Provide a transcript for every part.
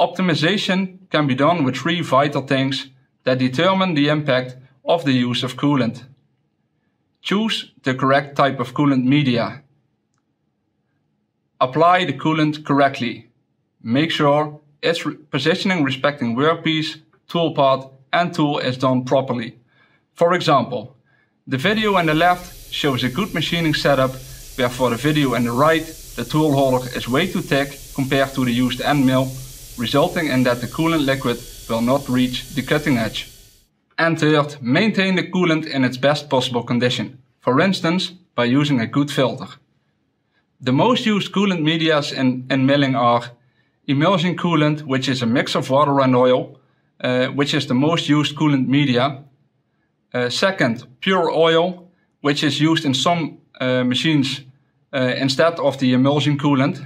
Optimization can be done with three vital things that determine the impact of the use of coolant. Choose the correct type of coolant media. Apply the coolant correctly. Make sure its positioning respecting workpiece, toolpath and tool is done properly. For example, the video on the left shows a good machining setup, where for the video on the right the tool holder is way too thick compared to the used end mill, resulting in that the coolant liquid will not reach the cutting edge. And third, maintain the coolant in its best possible condition, for instance by using a good filter. The most used coolant medias in milling are emulsion coolant, which is a mix of water and oil, which is the most used coolant media. Second, pure oil, which is used in some machines instead of the emulsion coolant.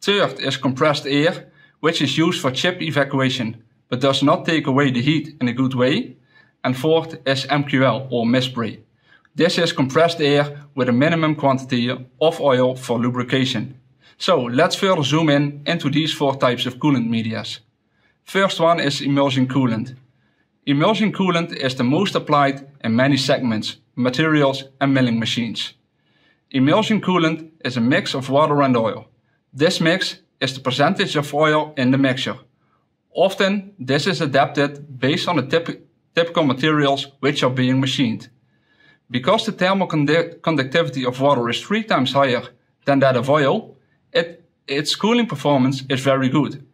Third is compressed air, which is used for chip evacuation, but does not take away the heat in a good way. And fourth is MQL or misspray. This is compressed air with a minimum quantity of oil for lubrication. So let's further zoom in into these four types of coolant medias. First one is emulsion coolant. Emulsion coolant is the most applied in many segments, materials and milling machines. Emulsion coolant is a mix of water and oil. This mix is the percentage of oil in the mixture. Often this is adapted based on the typical materials which are being machined. Because the thermal conductivity of water is 3 times higher than that of oil, its cooling performance is very good.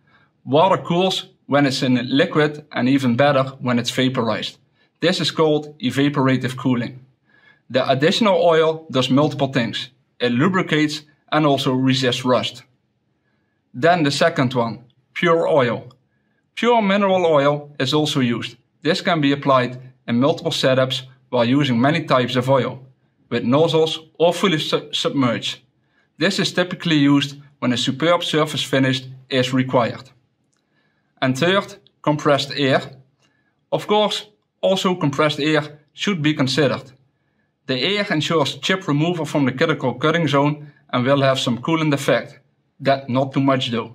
Water cools when it's in a liquid and even better when it's vaporized. This is called evaporative cooling. The additional oil does multiple things. It lubricates and also resists rust. Then the second one, pure oil. Pure mineral oil is also used. This can be applied in multiple setups while using many types of oil, with nozzles or fully submerged. This is typically used when a superb surface finish is required. And third, compressed air. Of course, also compressed air should be considered. The air ensures chip removal from the critical cutting zone and will have some coolant effect. That not too much though.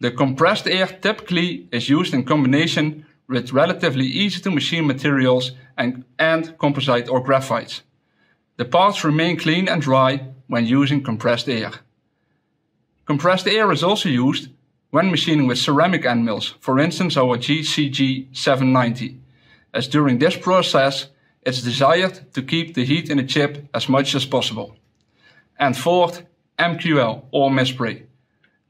The compressed air typically is used in combination with relatively easy to machine materials and composite or graphites. The parts remain clean and dry when using compressed air. Compressed air is also used when machining with ceramic end mills, for instance our GCG 790, as during this process it's desired to keep the heat in the chip as much as possible. And fourth, MQL or misspray.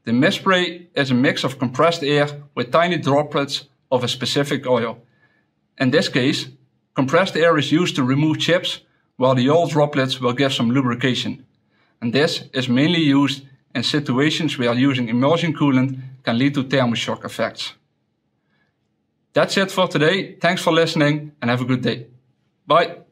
The misspray is a mix of compressed air with tiny droplets of a specific oil. In this case, compressed air is used to remove chips, while the oil droplets will give some lubrication. And this is mainly used in situations where using emulsion coolant can lead to thermoshock effects. That's it for today. Thanks for listening and have a good day. Bye.